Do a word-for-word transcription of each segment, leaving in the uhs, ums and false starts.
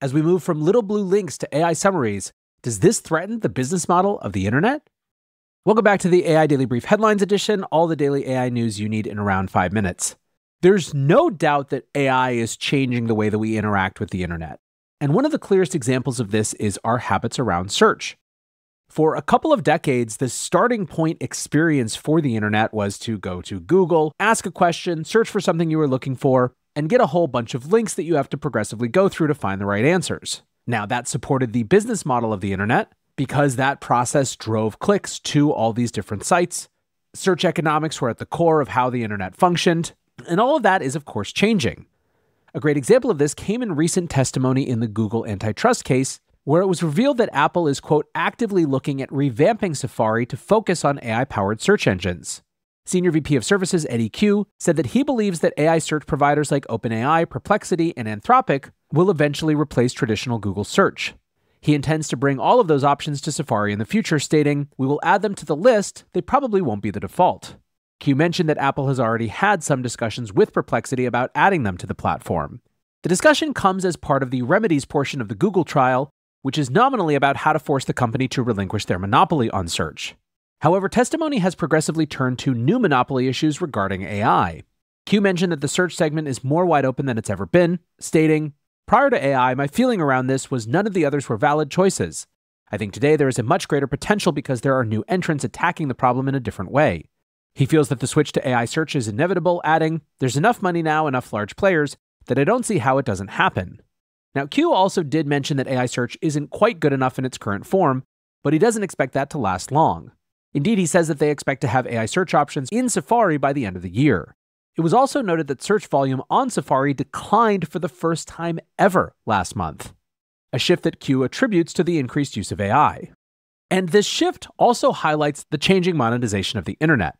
As we move from little blue links to A I summaries, does this threaten the business model of the internet? Welcome back to the A I Daily Brief Headlines Edition, all the daily A I news you need in around five minutes. There's no doubt that A I is changing the way that we interact with the internet. And one of the clearest examples of this is our habits around search. For a couple of decades, the starting point experience for the internet was to go to Google, ask a question, search for something you were looking for, and get a whole bunch of links that you have to progressively go through to find the right answers. Now, that supported the business model of the internet, because that process drove clicks to all these different sites. Search economics were at the core of how the internet functioned, and all of that is, of course, changing. A great example of this came in recent testimony in the Google antitrust case, where it was revealed that Apple is, quote, actively looking at revamping Safari to focus on A I-powered search engines. Senior V P of Services Eddie Q said that he believes that A I search providers like OpenAI, Perplexity, and Anthropic will eventually replace traditional Google search. He intends to bring all of those options to Safari in the future, stating, "We will add them to the list. They probably won't be the default." Q mentioned that Apple has already had some discussions with Perplexity about adding them to the platform. The discussion comes as part of the remedies portion of the Google trial, which is nominally about how to force the company to relinquish their monopoly on search. However, testimony has progressively turned to new monopoly issues regarding A I. Q mentioned that the search segment is more wide open than it's ever been, stating, "Prior to A I, my feeling around this was none of the others were valid choices. I think today there is a much greater potential because there are new entrants attacking the problem in a different way." He feels that the switch to A I search is inevitable, adding, "There's enough money now, enough large players, that I don't see how it doesn't happen." Now, Q also did mention that A I search isn't quite good enough in its current form, but he doesn't expect that to last long. Indeed, he says that they expect to have A I search options in Safari by the end of the year. It was also noted that search volume on Safari declined for the first time ever last month, a shift that Q attributes to the increased use of A I. And this shift also highlights the changing monetization of the internet.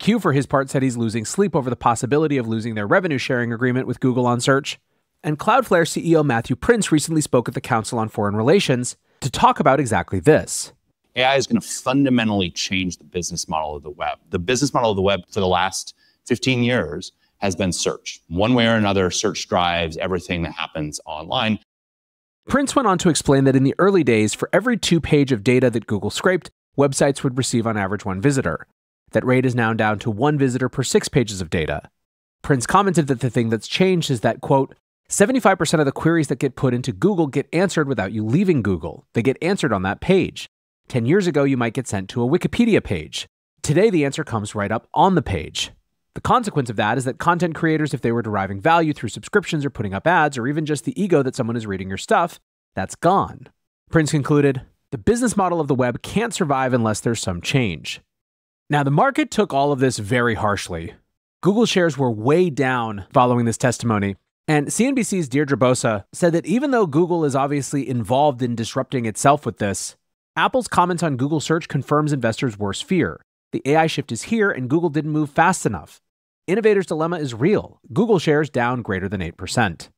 Q, for his part, said he's losing sleep over the possibility of losing their revenue-sharing agreement with Google on search. And Cloudflare C E O Matthew Prince recently spoke at the Council on Foreign Relations to talk about exactly this. A I is going to fundamentally change the business model of the web. The business model of the web for the last fifteen years has been search. One way or another, search drives everything that happens online. Prince went on to explain that in the early days, for every two page of data that Google scraped, websites would receive on average one visitor. That rate is now down to one visitor per six pages of data. Prince commented that the thing that's changed is that, quote, seventy-five percent of the queries that get put into Google get answered without you leaving Google. They get answered on that page. Ten years ago, you might get sent to a Wikipedia page. Today, the answer comes right up on the page. The consequence of that is that content creators, if they were deriving value through subscriptions or putting up ads or even just the ego that someone is reading your stuff, that's gone. Prince concluded, the business model of the web can't survive unless there's some change. Now, the market took all of this very harshly. Google shares were way down following this testimony, and C N B C's Deirdre Bosa said that even though Google is obviously involved in disrupting itself with this, Apple's comments on Google search confirms investors' worst fear. The A I shift is here, and Google didn't move fast enough. Innovators' dilemma is real. Google shares down greater than eight percent.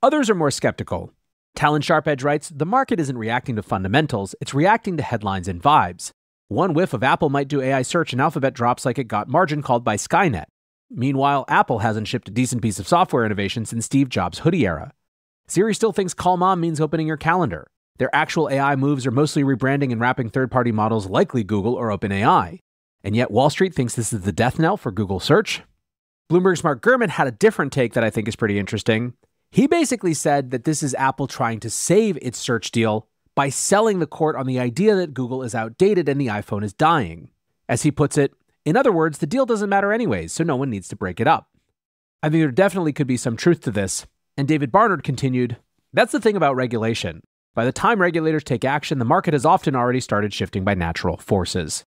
Others are more skeptical. Talon Sharp Edge writes, the market isn't reacting to fundamentals. It's reacting to headlines and vibes. One whiff of Apple might do A I search, and Alphabet drops like it got margin called by Skynet. Meanwhile, Apple hasn't shipped a decent piece of software innovation since Steve Jobs' hoodie era. Siri still thinks call mom means opening your calendar. Their actual A I moves are mostly rebranding and wrapping third-party models likely Google or OpenAI. And yet Wall Street thinks this is the death knell for Google search. Bloomberg's Mark Gurman had a different take that I think is pretty interesting. He basically said that this is Apple trying to save its search deal by selling the court on the idea that Google is outdated and the iPhone is dying. As he puts it, in other words, the deal doesn't matter anyways, so no one needs to break it up. I think there definitely could be some truth to this. And David Barnard continued, that's the thing about regulation. By the time regulators take action, the market has often already started shifting by natural forces.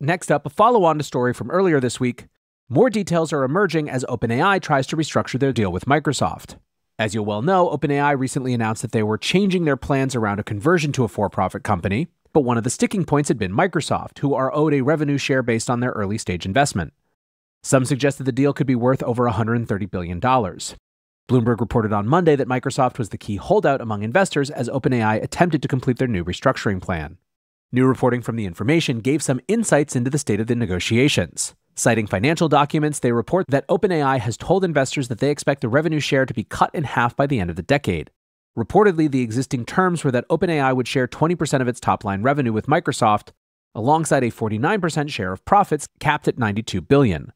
Next up, a follow-on to story from earlier this week. More details are emerging as OpenAI tries to restructure their deal with Microsoft. As you'll well know, OpenAI recently announced that they were changing their plans around a conversion to a for-profit company, but one of the sticking points had been Microsoft, who are owed a revenue share based on their early-stage investment. Some suggest that the deal could be worth over one hundred thirty billion dollars. Bloomberg reported on Monday that Microsoft was the key holdout among investors as OpenAI attempted to complete their new restructuring plan. New reporting from The Information gave some insights into the state of the negotiations. Citing financial documents, they report that OpenAI has told investors that they expect the revenue share to be cut in half by the end of the decade. Reportedly, the existing terms were that OpenAI would share twenty percent of its top-line revenue with Microsoft, alongside a forty-nine percent share of profits capped at ninety-two billion dollars.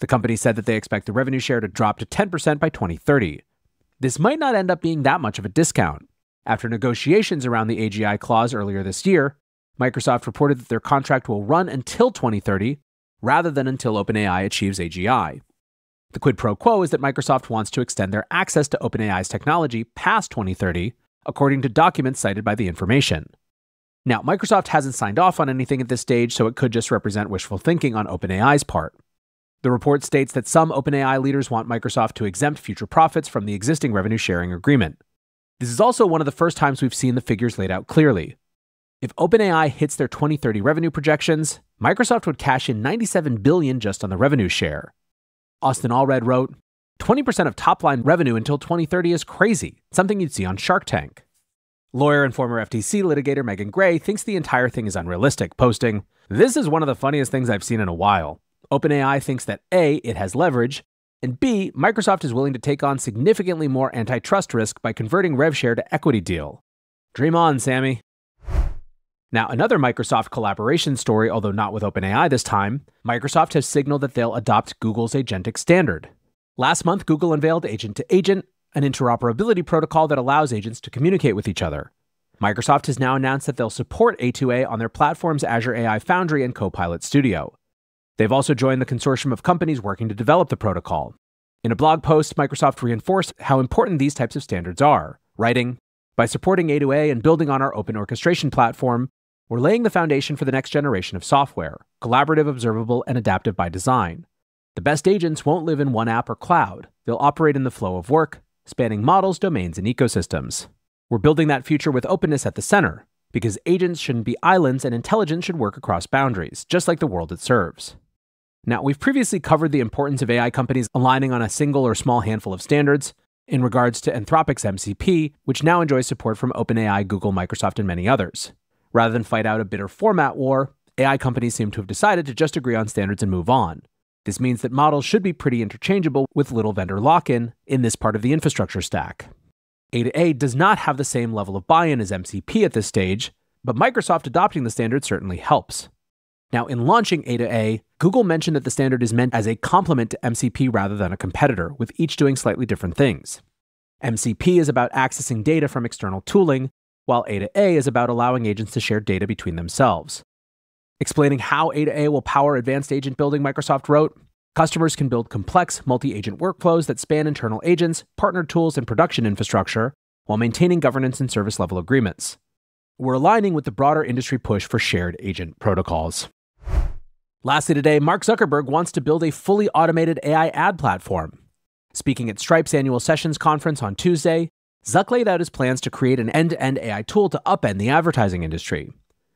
The company said that they expect the revenue share to drop to ten percent by twenty thirty. This might not end up being that much of a discount. After negotiations around the A G I clause earlier this year, Microsoft reported that their contract will run until twenty thirty, rather than until OpenAI achieves A G I. The quid pro quo is that Microsoft wants to extend their access to OpenAI's technology past twenty thirty, according to documents cited by The Information. Now, Microsoft hasn't signed off on anything at this stage, so it could just represent wishful thinking on OpenAI's part. The report states that some OpenAI leaders want Microsoft to exempt future profits from the existing revenue-sharing agreement. This is also one of the first times we've seen the figures laid out clearly. If OpenAI hits their twenty thirty revenue projections, Microsoft would cash in ninety-seven billion dollars just on the revenue share. Austin Allred wrote, twenty percent of top-line revenue until twenty thirty is crazy, something you'd see on Shark Tank. Lawyer and former F T C litigator Megan Gray thinks the entire thing is unrealistic, posting, "This is one of the funniest things I've seen in a while. OpenAI thinks that A, it has leverage, and B, Microsoft is willing to take on significantly more antitrust risk by converting rev share to equity deal. Dream on, Sammy." Now, another Microsoft collaboration story, although not with OpenAI this time, Microsoft has signaled that they'll adopt Google's agentic standard. Last month, Google unveiled Agent to Agent, an interoperability protocol that allows agents to communicate with each other. Microsoft has now announced that they'll support A two A on their platform's Azure A I Foundry and Copilot Studio. They've also joined the consortium of companies working to develop the protocol. In a blog post, Microsoft reinforced how important these types of standards are, writing, "By supporting A two A and building on our open orchestration platform, we're laying the foundation for the next generation of software, collaborative, observable, and adaptive by design. The best agents won't live in one app or cloud. They'll operate in the flow of work, spanning models, domains, and ecosystems. We're building that future with openness at the center, because agents shouldn't be islands and intelligence should work across boundaries, just like the world it serves." Now, we've previously covered the importance of A I companies aligning on a single or small handful of standards in regards to Anthropic's M C P, which now enjoys support from OpenAI, Google, Microsoft, and many others. Rather than fight out a bitter format war, A I companies seem to have decided to just agree on standards and move on. This means that models should be pretty interchangeable with little vendor lock-in in this part of the infrastructure stack. A two A does not have the same level of buy-in as M C P at this stage, but Microsoft adopting the standard certainly helps. Now, in launching A two A, Google mentioned that the standard is meant as a complement to M C P rather than a competitor, with each doing slightly different things. M C P is about accessing data from external tooling, while A two A is about allowing agents to share data between themselves. Explaining how A two A will power advanced agent building, Microsoft wrote, "Customers can build complex, multi-agent workflows that span internal agents, partner tools, and production infrastructure, while maintaining governance and service-level agreements. We're aligning with the broader industry push for shared agent protocols." Lastly today, Mark Zuckerberg wants to build a fully automated A I ad platform. Speaking at Stripe's annual Sessions conference on Tuesday, Zuck laid out his plans to create an end-to-end A I tool to upend the advertising industry.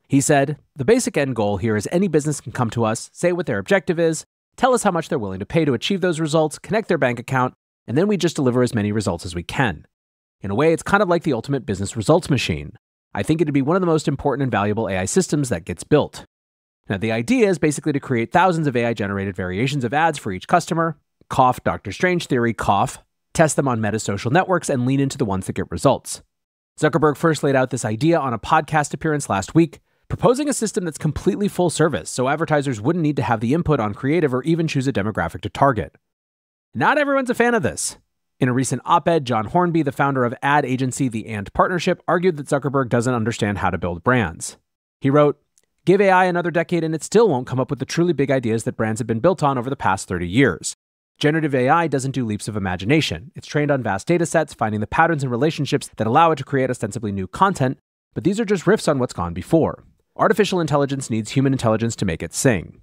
He said, "The basic end goal here is any business can come to us, say what their objective is, tell us how much they're willing to pay to achieve those results, connect their bank account, and then we just deliver as many results as we can. In a way, it's kind of like the ultimate business results machine. I think it'd be one of the most important and valuable A I systems that gets built." Now, the idea is basically to create thousands of A I-generated variations of ads for each customer, cough, Doctor Strange theory, cough, test them on meta social networks, and lean into the ones that get results. Zuckerberg first laid out this idea on a podcast appearance last week, proposing a system that's completely full service, so advertisers wouldn't need to have the input on creative or even choose a demographic to target. Not everyone's a fan of this. In a recent op-ed, John Hornby, the founder of ad agency The And Partnership, argued that Zuckerberg doesn't understand how to build brands. He wrote, "Give A I another decade and it still won't come up with the truly big ideas that brands have been built on over the past thirty years. Generative A I doesn't do leaps of imagination. It's trained on vast data sets, finding the patterns and relationships that allow it to create ostensibly new content, but these are just riffs on what's gone before. Artificial intelligence needs human intelligence to make it sing."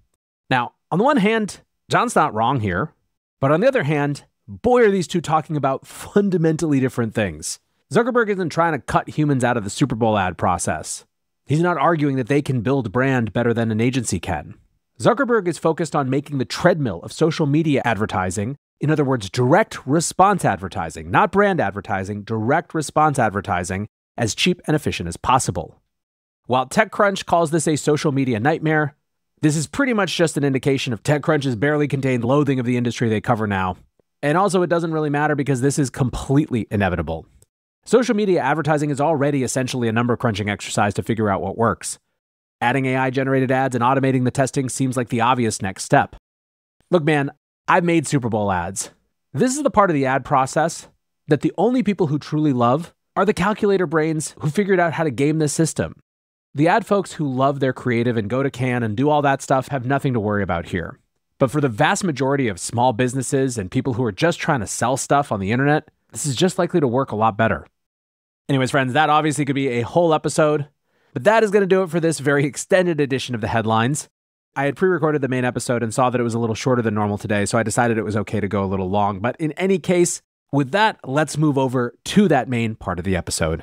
Now, on the one hand, John's not wrong here, but on the other hand, boy, are these two talking about fundamentally different things. Zuckerberg isn't trying to cut humans out of the Super Bowl ad process. He's not arguing that they can build brand better than an agency can. Zuckerberg is focused on making the treadmill of social media advertising, in other words, direct response advertising, not brand advertising, direct response advertising, as cheap and efficient as possible. While TechCrunch calls this a social media nightmare, This is pretty much just an indication of TechCrunch's barely contained loathing of the industry they cover now. And also, it doesn't really matter because this is completely inevitable. Social media advertising is already essentially a number crunching exercise to figure out what works. Adding A I-generated ads and automating the testing seems like the obvious next step. Look, man, I've made Super Bowl ads. This is the part of the ad process that the only people who truly love are the calculator brains who figured out how to game this system. The ad folks who love their creative and go to Cannes and do all that stuff have nothing to worry about here. But for the vast majority of small businesses and people who are just trying to sell stuff on the internet, this is just likely to work a lot better. Anyways, friends, that obviously could be a whole episode, but that is going to do it for this very extended edition of the headlines. I had pre-recorded the main episode and saw that it was a little shorter than normal today, so I decided it was okay to go a little long. But in any case, with that, let's move over to that main part of the episode.